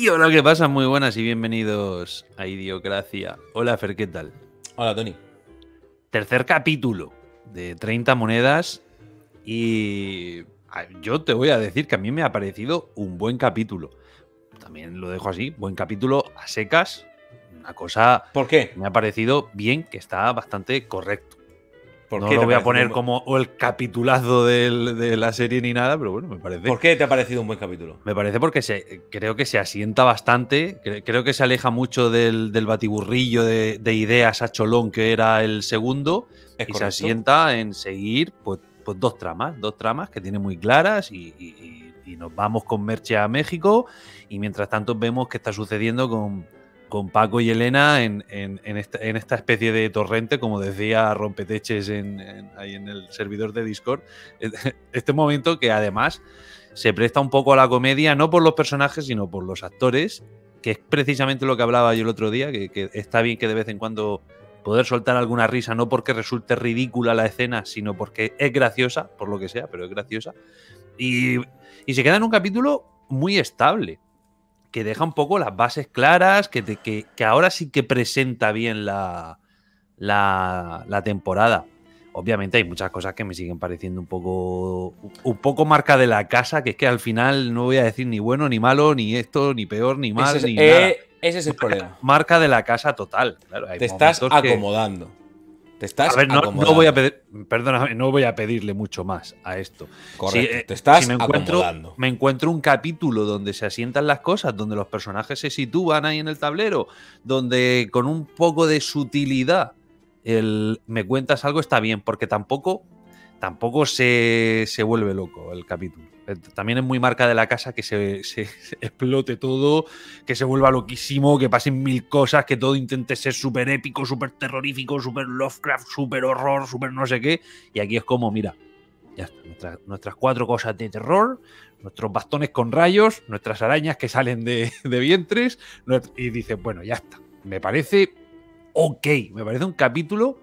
Y hola, ¿qué pasa? Muy buenas y bienvenidos a Idiocracia. Hola, Fer, ¿qué tal? Hola, Tony. Tercer capítulo de 30 monedas y yo te voy a decir que a mí me ha parecido un buen capítulo. También lo dejo así, buen capítulo a secas. Una cosa ¿por qué? Que me ha parecido bien, que está bastante correcto. ¿Por no qué lo voy a poner como el capitulazo de la serie ni nada, pero bueno, me parece. ¿Por qué te ha parecido un buen capítulo? Me parece porque creo que se asienta bastante, creo que se aleja mucho del batiburrillo de ideas a Cholón, que era el segundo, y correcto. Se asienta en seguir pues dos tramas que tiene muy claras y nos vamos con Merche a México y mientras tanto vemos qué está sucediendo con Paco y Elena en esta especie de torrente, como decía Rompeteches ahí en el servidor de Discord. Este momento que además se presta un poco a la comedia, no por los personajes, sino por los actores, que es precisamente lo que hablaba yo el otro día, que está bien que de vez en cuando poder soltar alguna risa, no porque resulte ridícula la escena, sino porque es graciosa, por lo que sea, pero es graciosa. Y se queda en un capítulo muy estable, que deja un poco las bases claras, que ahora sí que presenta bien la temporada. Obviamente hay muchas cosas que me siguen pareciendo un poco marca de la casa, que es que al final no voy a decir ni bueno, ni malo, ni esto, ni peor, ni mal, ni nada. Ese es el problema. Marca de la casa total. Claro, hay momentos estás acomodando. Te estás acomodando. No voy a pedir, perdóname, no voy a pedirle mucho más a esto. Correcto, te estás acomodando. Me encuentro un capítulo donde se asientan las cosas, donde los personajes se sitúan ahí en el tablero, donde con un poco de sutilidad me cuentas algo está bien, porque tampoco se vuelve loco el capítulo. También es muy marca de la casa que se explote todo, que se vuelva loquísimo, que pasen mil cosas, que todo intente ser súper épico, súper terrorífico, súper Lovecraft, súper horror, súper no sé qué. Y aquí es como, mira, ya está, nuestras cuatro cosas de terror, nuestros bastones con rayos, nuestras arañas que salen de vientres, y dices, bueno, ya está. Me parece ok, me parece un capítulo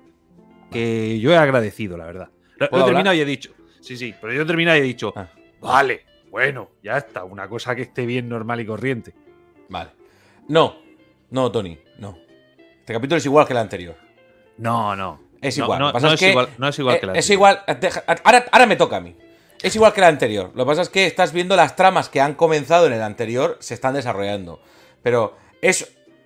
que yo he agradecido, la verdad. Yo he terminado y he dicho, sí, pero yo he terminado y he dicho, vale, bueno, ya está, una cosa que esté bien normal y corriente. Vale. No, Tony, no. Este capítulo es igual que el anterior. No. Es igual. No es igual que el anterior. Es igual, ahora me toca a mí. Es igual que el anterior. Lo que pasa es que estás viendo las tramas que han comenzado en el anterior, se están desarrollando. Pero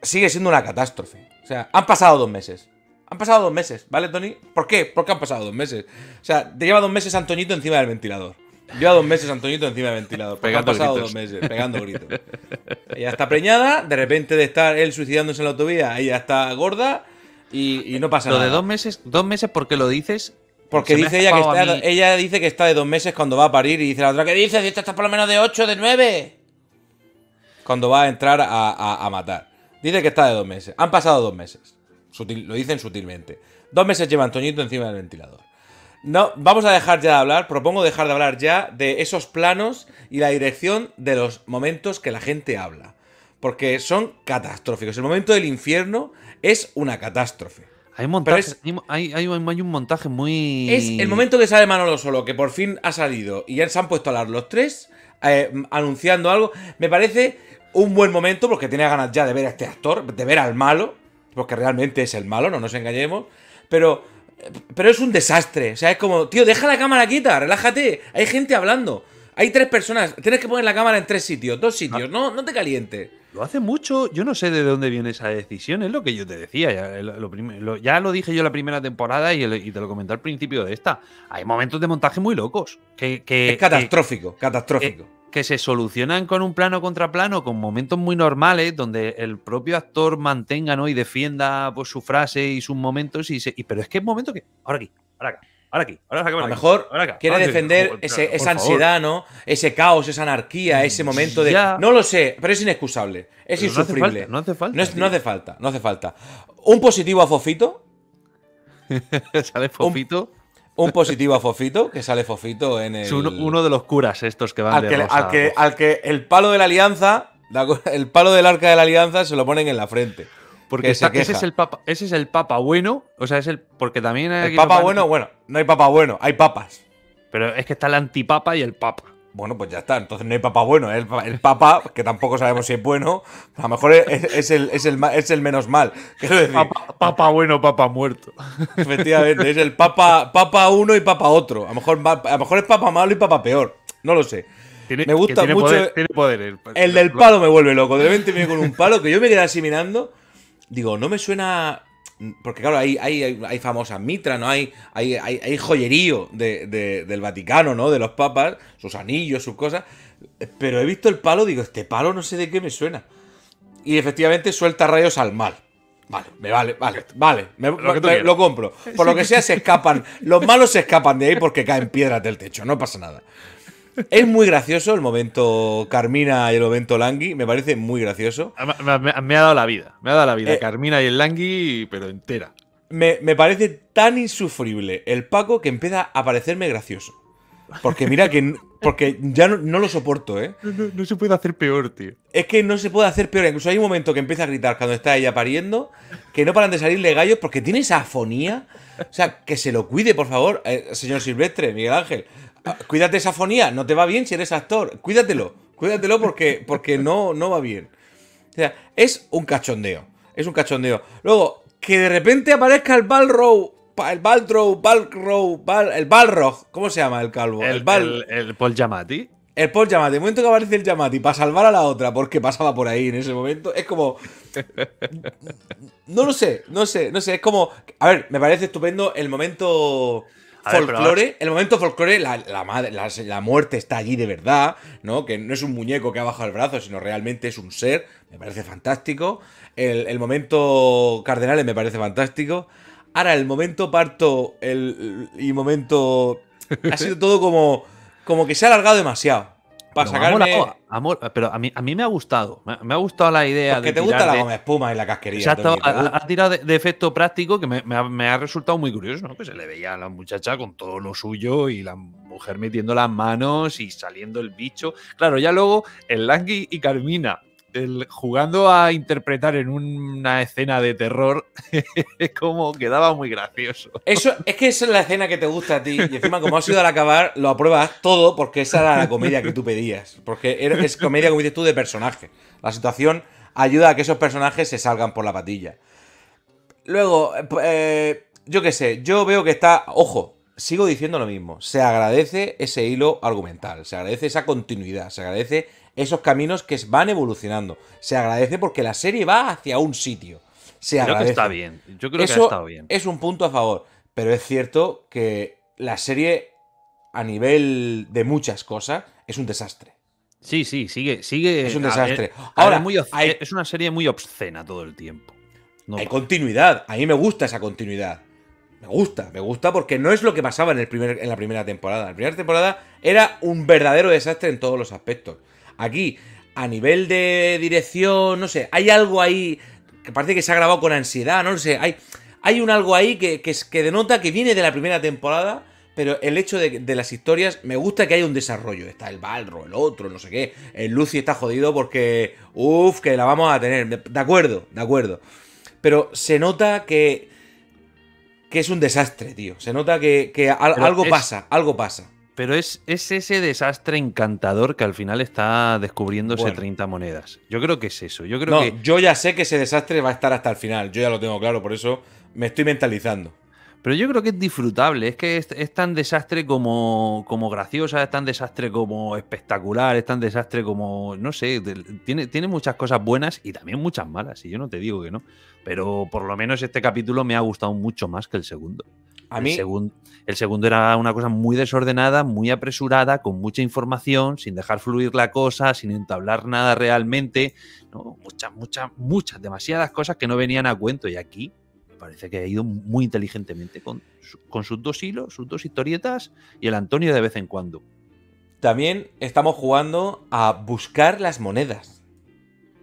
sigue siendo una catástrofe. O sea, han pasado 2 meses. Han pasado 2 meses, ¿vale, Tony? ¿Por qué? Porque han pasado 2 meses. O sea, te lleva 2 meses Antoñito encima del ventilador. Lleva 2 meses Antoñito encima del ventilador. Pegando han pasado gritos. 2 meses, pegando gritos. Ella está preñada, de repente de estar él suicidándose en la autovía, ella está gorda y no pasa nada. Lo de 2 meses, ¿por qué lo dices? Porque dice ella que ella dice que está de 2 meses cuando va a parir y dice la otra, ¿qué dices? Si esta está por lo menos de 8, de 9. Cuando va a entrar a matar. Dice que está de 2 meses. Han pasado 2 meses. Lo dicen sutilmente. 2 meses lleva Antoñito encima del ventilador. No, vamos a dejar ya de hablar. Propongo dejar de hablar ya de esos planos y la dirección de los momentos que la gente habla, porque son catastróficos. El momento del infierno es una catástrofe. Hay un montaje muy... Es el momento que sale Manolo Solo, que por fin ha salido y ya se han puesto a hablar los tres, anunciando algo. Me parece un buen momento porque tenía ganas ya de ver a este actor, de ver al malo, porque realmente es el malo, no nos engañemos, pero es un desastre. O sea, es como, tío, deja la cámara quieta, relájate, hay gente hablando, hay 3 personas, tienes que poner la cámara en 3 sitios, 2 sitios, no te calientes. Lo hace mucho, yo no sé de dónde viene esa decisión, es lo que yo te decía, ya lo dije yo la primera temporada y te lo comenté al principio de esta. Hay momentos de montaje muy locos. Es catastrófico, catastrófico. Que se solucionan con un plano contra plano, con momentos muy normales, donde el propio actor mantenga, ¿no?, y defienda pues, su frase y sus momentos. Pero es que es un momento que... Ahora aquí, ahora acá, ahora aquí, ahora acá. A lo mejor quiere defender esa ansiedad, ¿no? Ese caos, esa anarquía, ese momento de... No lo sé, pero es inexcusable. Es insufrible. No hace falta. No hace falta. Un positivo a Fofito. ¿Sale Fofito? Un positivo a Fofito, que sale Fofito en el... Es uno de los curas estos que van al de rosa. Al que el palo de la alianza, el palo del arca de la alianza se lo ponen en la frente. Porque ese es el papa bueno, o sea, es el... Porque también hay... El papa bueno, no hay papa bueno, hay papas. Pero es que está el antipapa y el papa. Bueno, pues ya está. Entonces no hay papa bueno. El papa, que tampoco sabemos si es bueno, a lo mejor es el menos mal. Quiero decir, papa bueno, papa muerto. Efectivamente, es el papa uno y papa otro. A lo mejor es papa malo y papa peor. No lo sé. Me gusta mucho. Tiene poder, el del palo me vuelve loco. De repente viene con un palo que yo me quedé así mirando. Digo, no me suena. Porque claro, hay famosas mitras, ¿no? Hay joyerío del Vaticano, ¿no? De los papas, sus anillos, sus cosas. Pero he visto el palo, digo, este palo no sé de qué me suena. Y efectivamente suelta rayos al mal. Vale, lo compro. Por lo que sea, se escapan. Los malos se escapan de ahí porque caen piedras del techo, no pasa nada. Es muy gracioso el momento Carmina y el momento Langui, me parece muy gracioso. Me ha dado la vida, Carmina y el Langui, pero entera. Me parece tan insufrible el Paco que empieza a parecerme gracioso. Porque mira que… Porque ya no lo soporto, ¿eh? No se puede hacer peor, tío. Es que no se puede hacer peor. Incluso hay un momento que empieza a gritar cuando está ella pariendo, que no paran de salirle gallos porque tiene esa afonía. O sea, que se lo cuide, por favor, señor Silvestre, Miguel Ángel. Cuídate esa afonía, no te va bien si eres actor. Cuídatelo porque no va bien. O sea, es un cachondeo. Luego, que de repente aparezca el Balrog. El Balrog. ¿Cómo se llama el calvo? El Paul Giamatti. El Paul Giamatti. El momento que aparece el Giamatti para salvar a la otra porque pasaba por ahí en ese momento. Es como... No lo sé. Es como... A ver, me parece estupendo el momento... folclore, la muerte está allí de verdad, ¿no? Que no es un muñeco que ha bajado el brazo, sino realmente es un ser. Me parece fantástico. El momento cardenales me parece fantástico. Ahora, el momento parto ha sido todo como que se ha alargado demasiado. Para sacarme... pero a mí me ha gustado. Me ha gustado la idea de... Que te gusta la goma de espuma y la casquería. Exacto. Ha tirado de efecto práctico que me ha resultado muy curioso, ¿no? Que se le veía a la muchacha con todo lo suyo y la mujer metiendo las manos y saliendo el bicho. Claro, ya luego el Langui y Carmina jugando a interpretar en una escena de terror es como quedaba muy gracioso. Eso es que esa es la escena que te gusta a ti y encima como ha sido al acabar lo apruebas todo porque esa era la comedia que tú pedías, porque es comedia como dices tú de personaje. La situación ayuda a que esos personajes se salgan por la patilla. Luego, yo qué sé, yo veo que está, ojo, sigo diciendo lo mismo, se agradece ese hilo argumental, se agradece esa continuidad, se agradece esos caminos que van evolucionando. Se agradece porque la serie va hacia un sitio. Se agradece. Creo que está bien. Yo creo que ha estado bien. Es un punto a favor. Pero es cierto que la serie, a nivel de muchas cosas, es un desastre. Sí, sigue. Es un desastre. Ahora, es una serie muy obscena todo el tiempo. No hay continuidad. A mí me gusta esa continuidad. Me gusta porque no es lo que pasaba en la primera temporada. La primera temporada era un verdadero desastre en todos los aspectos. Aquí, a nivel de dirección, no sé, hay algo ahí que parece que se ha grabado con ansiedad, no sé, hay un algo ahí que denota que viene de la primera temporada, pero el hecho de las historias, me gusta que hay un desarrollo. Está el Balrog, el otro, no sé qué, el Lucy está jodido porque, uff, que la vamos a tener, de acuerdo. Pero se nota que es un desastre, tío, se nota que algo pasa. Pero es ese desastre encantador que al final está descubriéndose, bueno, 30 monedas. Yo creo que es eso. Yo ya sé que ese desastre va a estar hasta el final. Yo ya lo tengo claro, por eso me estoy mentalizando. Pero yo creo que es disfrutable. Es que es tan desastre como graciosa, es tan desastre como espectacular, es tan desastre como... No sé, tiene muchas cosas buenas y también muchas malas. Y yo no te digo que no. Pero por lo menos este capítulo me ha gustado mucho más que el segundo. ¿A mí? El segundo era una cosa muy desordenada, muy apresurada, con mucha información, sin dejar fluir la cosa, sin entablar nada realmente, ¿no? Muchas, demasiadas cosas que no venían a cuento. Y aquí me parece que ha ido muy inteligentemente con sus dos hilos, sus dos historietas y el Antonio de vez en cuando. También estamos jugando a buscar las monedas.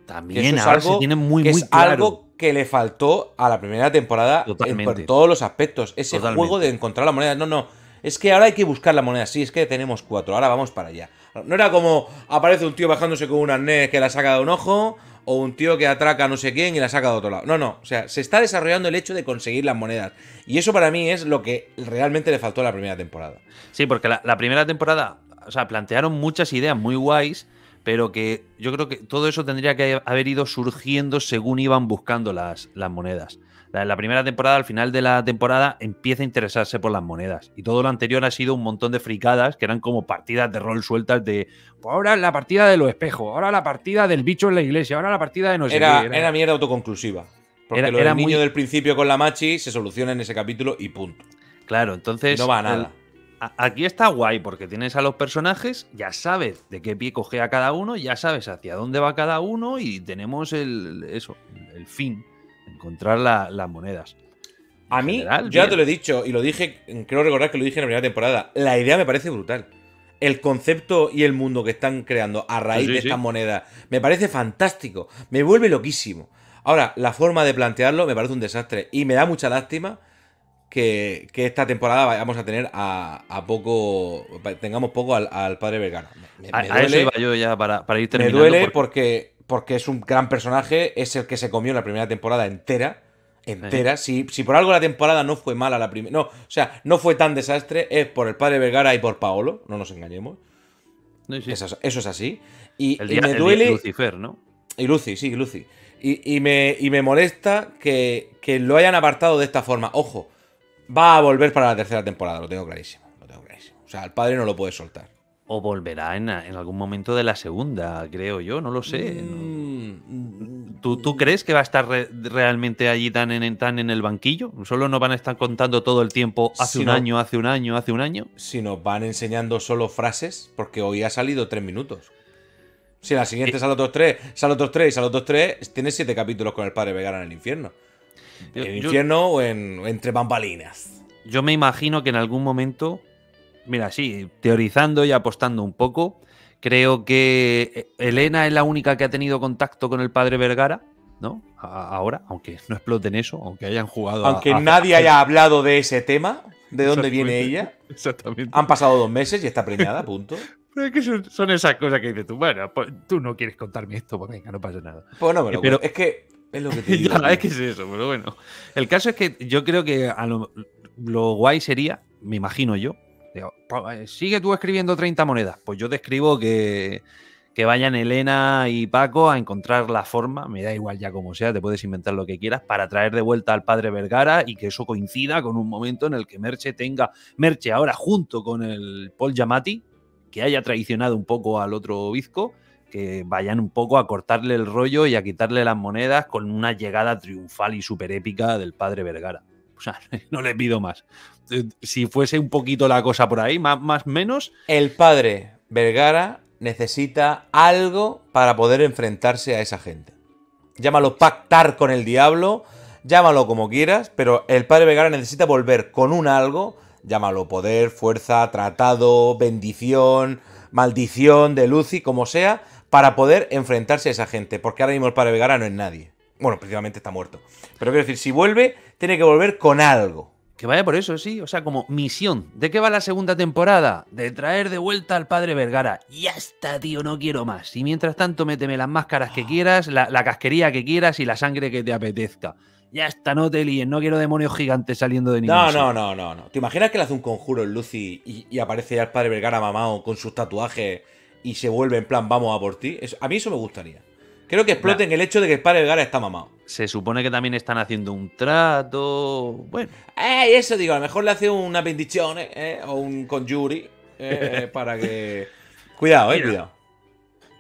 También, ahora se tiene muy claro. Algo que le faltó a la primera temporada en todos los aspectos. Ese juego de encontrar la moneda. No. Es que ahora hay que buscar la moneda. Sí, es que tenemos 4. Ahora vamos para allá. No era como aparece un tío bajándose con un arnés que la saca de un ojo o un tío que atraca a no sé quién y la saca de otro lado. No. O sea, se está desarrollando el hecho de conseguir las monedas. Y eso para mí es lo que realmente le faltó a la primera temporada. Sí, porque la primera temporada... o sea, plantearon muchas ideas muy guays, pero que yo creo que todo eso tendría que haber ido surgiendo según iban buscando las monedas. La primera temporada, al final de la temporada, empieza a interesarse por las monedas. Y todo lo anterior ha sido un montón de fricadas que eran como partidas de rol sueltas de... Pues ahora la partida de los espejos, ahora la partida del bicho en la iglesia, ahora la partida de no sé qué. Era mierda autoconclusiva. Porque lo del niño del principio con la machi se soluciona en ese capítulo y punto. Claro, entonces... No va a nada. Aquí está guay porque tienes a los personajes, ya sabes de qué pie coge a cada uno, ya sabes hacia dónde va cada uno y tenemos el fin. Encontrar las monedas. A mí, general, ya te lo he dicho y lo dije, creo recordar que lo dije en la primera temporada. La idea me parece brutal. El concepto y el mundo que están creando a raíz de estas monedas me parece fantástico. Me vuelve loquísimo. Ahora, la forma de plantearlo me parece un desastre y me da mucha lástima que esta temporada vamos a tener tengamos poco al Padre Vergara. A eso iba yo ya para ir terminando. Me duele porque es un gran personaje, es el que se comió la primera temporada entera. Si por algo la temporada no fue mala la primera, no fue tan desastre, es por el Padre Vergara y por Paolo, no nos engañemos. Sí. Eso es así. Y me duele. Lucifer, ¿no? Y Lucy, sí, Lucy. Y me molesta que lo hayan apartado de esta forma. Ojo, va a volver para la tercera temporada, lo tengo clarísimo. O sea, el padre no lo puede soltar. O volverá en algún momento de la segunda, creo yo, no lo sé. ¿Tú crees que va a estar realmente allí tan en el banquillo? ¿Solo nos van a estar contando todo el tiempo hace un año? Si nos van enseñando solo frases, porque hoy ha salido 3 minutos. Si la siguiente sale otros tres, tienes 7 capítulos con el Padre Vergara en el infierno. En el infierno o entre bambalinas. Yo me imagino que en algún momento... Mira, sí, teorizando y apostando un poco, creo que Elena es la única que ha tenido contacto con el Padre Vergara, ¿no? Ahora, aunque no exploten eso, aunque hayan jugado... Aunque nadie haya hablado de ese tema, de dónde viene ella. Exactamente. Han pasado 2 meses y está premiada, punto. Pero es que son esas cosas que dices tú, bueno, pues, tú no quieres contarme esto, pues venga, no pasa nada. Pues no, pero es que es lo que te digo. Es que es eso, pero bueno. El caso es que yo creo que lo guay sería, me imagino yo, sigue tú escribiendo 30 monedas. Pues yo te escribo que vayan Elena y Paco a encontrar la forma, me da igual ya como sea, te puedes inventar lo que quieras, para traer de vuelta al Padre Vergara y que eso coincida con un momento en el que Merche tenga... Merche ahora junto con el Paul Giamatti, que haya traicionado un poco al otro bizco, que vayan un poco a cortarle el rollo y a quitarle las monedas con una llegada triunfal y súper épica del Padre Vergara. O sea, no les pido más. Si fuese un poquito la cosa por ahí, más menos... El Padre Vergara necesita algo para poder enfrentarse a esa gente. Llámalo pactar con el diablo, llámalo como quieras, pero el Padre Vergara necesita volver con un algo, llámalo poder, fuerza, tratado, bendición, maldición de Lucy, como sea, para poder enfrentarse a esa gente, porque ahora mismo el Padre Vergara no es nadie. Bueno, precisamente está muerto. Pero quiero decir, si vuelve, tiene que volver con algo. Que vaya por eso, sí. O sea, como misión. ¿De qué va la segunda temporada? De traer de vuelta al Padre Vergara. Ya está, tío, no quiero más. Y mientras tanto, méteme las máscaras que quieras, la casquería que quieras y la sangre que te apetezca. Ya está, no te líes. No quiero demonios gigantes saliendo de ningún sitio. No. ¿Te imaginas que le hace un conjuro en Lucy y aparece ya el Padre Vergara mamado con sus tatuajes y se vuelve en plan vamos a por ti? A mí eso me gustaría. Creo que exploten el hecho de que el Padre Vergara está mamado. Se supone que también están haciendo un trato... Bueno. Eso digo, a lo mejor le hace una bendición o un conjuri para que... Cuidado, cuidado.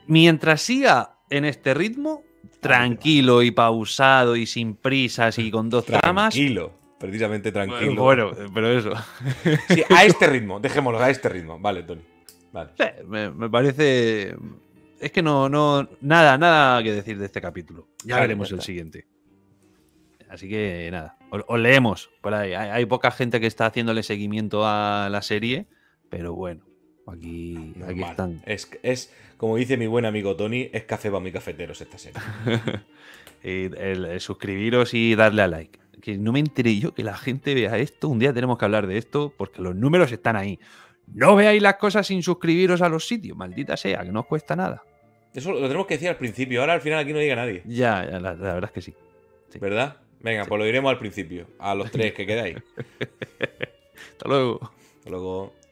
Mientras siga en este ritmo, tranquilo y pausado y sin prisas y con 2 tramas... Precisamente tranquilo. Bueno, pero eso. Sí, a este ritmo, dejémoslo, a este ritmo. Vale, Tony. Vale. Sí, me parece... Es que nada que decir de este capítulo. Ya veremos el siguiente. Así que nada, os leemos por ahí. Hay poca gente que está haciéndole seguimiento a la serie, pero bueno, aquí están. Es como dice mi buen amigo Tony, es café para mis cafeteros esta serie. Suscribiros y darle a like. Que no me enteré yo que la gente vea esto. Un día tenemos que hablar de esto porque los números están ahí. No veáis las cosas sin suscribiros a los sitios, maldita sea, que no os cuesta nada. Eso lo tenemos que decir al principio, ahora al final aquí no diga nadie. Ya, la verdad es que sí. ¿Verdad? Venga, sí. Pues lo diremos al principio, a los 3 que quedáis. Hasta luego. Hasta luego.